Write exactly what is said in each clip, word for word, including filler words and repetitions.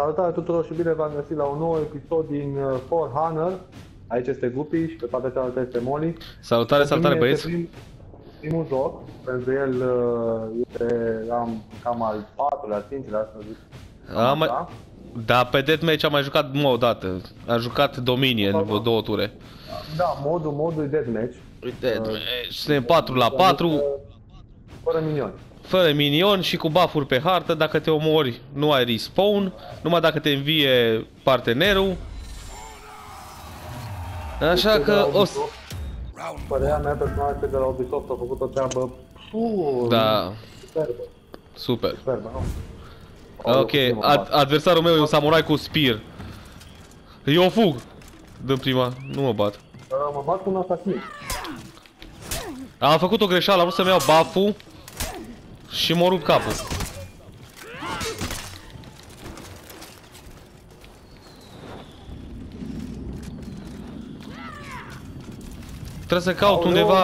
Salutare tuturor și bine v-am găsit la un nou episod din For Honor. Aici este Gupi și pe partea cealaltă este Moly. Salutare, salutare băieți! Prim, primul joc, pentru el este am, cam al patrulea, cincilea, să zic. Am mai... da? Da, pe Deathmatch am mai jucat numai o dată. Am jucat Dominion în vreo două ture. Da, modul, modul e Deathmatch. Suntem patru la patru. Fără minioni. Fără minion și cu buff-uri pe hartă, dacă te omori nu ai respawn, numai dacă te învie partenerul. Așa de că o să... Părerea mea personală este de la Ubisoft, a făcut o treabă... Uuuu... Da... Superbă. Super. Superbă, nu? Ok, Ad adversarul meu e un samurai cu spear. Eu fug! Dăm prima, nu mă bat. Uh, mă bat cu un asasin. Am făcut o greșeală, am vrut să-mi iau buff-ul și m-a rupt capul. Trebuie să caut undeva.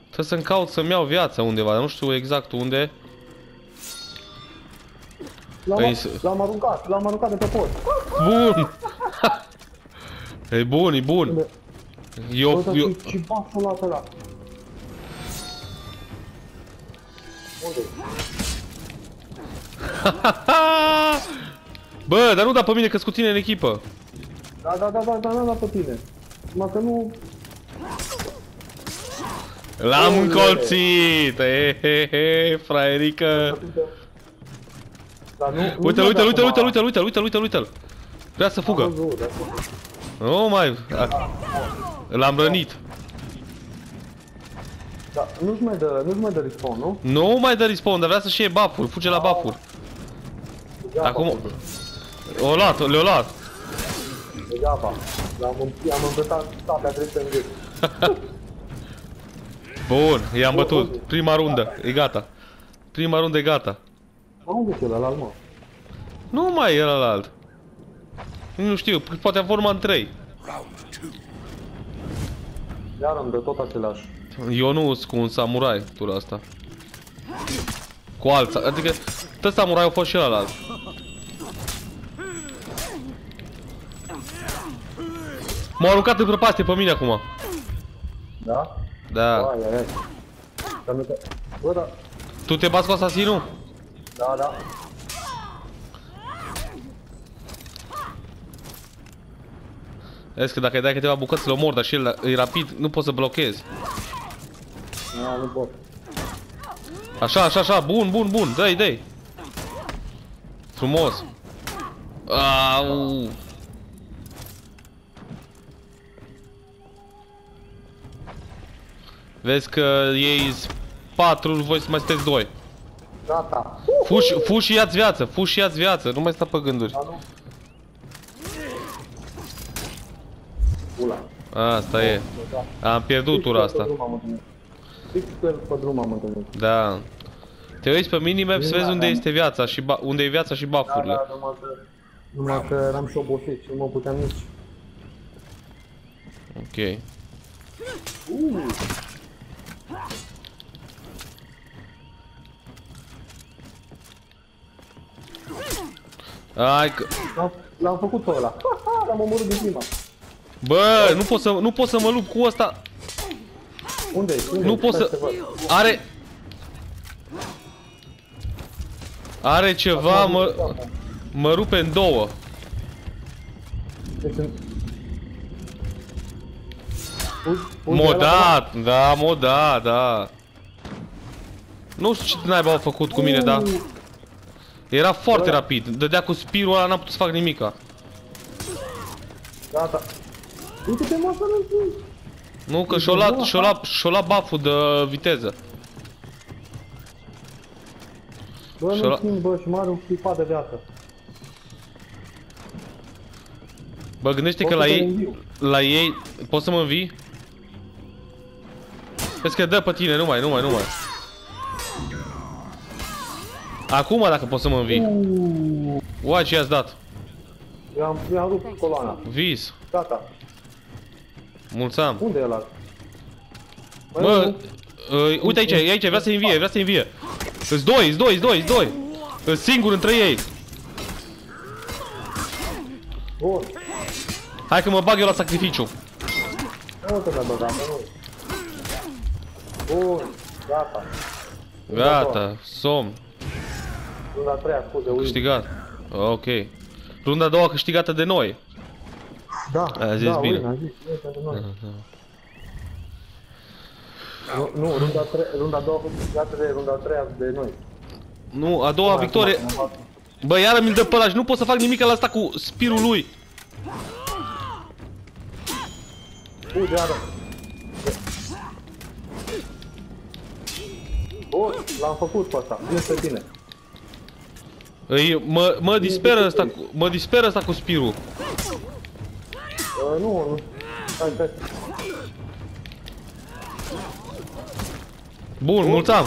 Trebuie să-mi caut să-mi iau viața undeva, dar nu știu exact unde. L-am aruncat, l-am aruncat de pe pod. Bun! E bun, e bun. Eu... eu... Bă, dar nu da pe mine, că-s cu tine în echipă. Da, da, da, da, da, da, da pe tine. Numai că nu... L-am încolțit! Ehehe, fraierică! Uite-l, uite-l, uite-l, uite-l, uite-l, uite-l, uite-l, uite-l, uite-l! Vrea să fugă! Nu mai... L-am rănit! Da, nu-și mai dă, nu-și mai dă respawn, nu? Nu mai dă respawn, dar vrea să-și iei buff-uri, fuge la buff-uri. Acum... O luat, le-o luat. Degeaba, am împătat stapea dreptă în gât. Bun, i-am bătut, prima rundă, e gata. Prima rundă e gata. Mă, unde e ăla, mă? Nu mai e ăla alt. Nu știu, poate am format în trei. Iar îmi dă tot același. Eu nu sunt cu un samurai tura asta. Cu alța, adică tot samurai au fost și ălalt. M-au aruncat în prăpastie pe mine acum. Da? Da. Bă, da. Tu te bați cu asasinul? Da, da. Vezi că dacă îi dai câteva bucăți să-l omor, dar și el e rapid, nu poți să blochezi. Da, nu pot. Așa, așa, așa, bun, bun, bun, dă-i, dă-i. Frumos. Au. Vezi că ei patru, voi mai sunteți doi. Gata. Fuși, fuși ia-ți viață, fuși ia-ți viață, nu mai sta pe gânduri. Asta e. Am pierdut tura asta. Pe drum am întâlnit. Da. Te uiți pe minimap să vezi unde este viața și unde e viața și buff-urile. Da, da, numai că eram și obosit și nu mă puteam nici. Ok. Hai că... L-am făcut pe ăla. L-am omorât din prima. Bă, nu pot să, nu pot să mă lupt cu ăsta. Unde e? Nu pot să... Are... Are ceva, mă... Mă rupe în două. Modat, da, modat, da. Nu știu ce naiba au făcut cu mine, da. Era foarte rapid, dădea cu spirul ăla, n-am putut să fac nimica. Gata. Uite-te, mă, să nu-mi zici. Nu, că și-o luat, și-o luat, și-o luat buff-ul de viteză. Bă, nu schimb, bă, și m-are un clipat de viață. Bă, gândește că la ei, la ei, poți să mă învii? Vezi că dă pe tine, nu mai, nu mai, nu mai. Acum dacă poți să mă învii. Uai, ce i-ați dat? I-am rupt coloana. Vis. Gata. Mulțam. Unde e ăla? Bă, uite aici, aici, vrea să-i învie, vrea să-i învie. Îți doi, îți doi, îți doi, îți doi. Singur între ei. Bun. Hai că mă bag eu la sacrificiu. Nu te mai băgam, nu. Bun, gata. Gata, somn. Runda a treia, scuze, uite. Câștigat. Ok. Runda a doua câștigată de noi. Da, a zis da, bine. Uite, a zis, uite, de noi. Da, da. Nu, nu, runda a treia, runda a doua câștigată de runda a treia de noi. Nu, a doua victorie. Bă, iară mi-l dă pe ăla și nu pot să fac nimic la asta cu spirul lui. Fugi, iară. Bun, l-am făcut pe asta, vine pe tine. Ei, mă, mă disperă asta cu, mă disperă asta cu spirul. Uh, nu, nu. Hai, hai. Bun, bun, mulțam.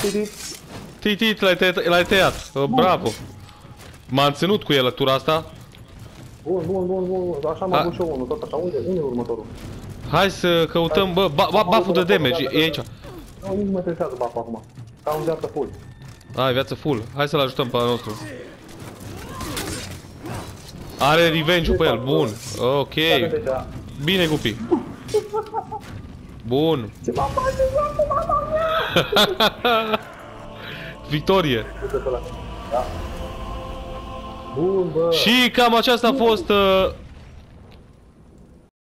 Titit, l-ai tăiat. Bravo. M-am ținut cu el la tura asta. Bun, bun, bun, bun. Așa m-am dus eu unul, tot așa. Unde e următorul? Hai să căutăm, bă, buff-ul de damage, e aici. Nu, nici mă interesează buff-ul acum. Ca un viață full. Ai, viață full. Hai să-l ajutăm pe al nostru. Are revenge-ul pe el, bun. Ok. Bine, Gupi. Bun. Ce m-a făcut? Victorie. Da. Bun, bă. Și cam aceasta a fost... Uh...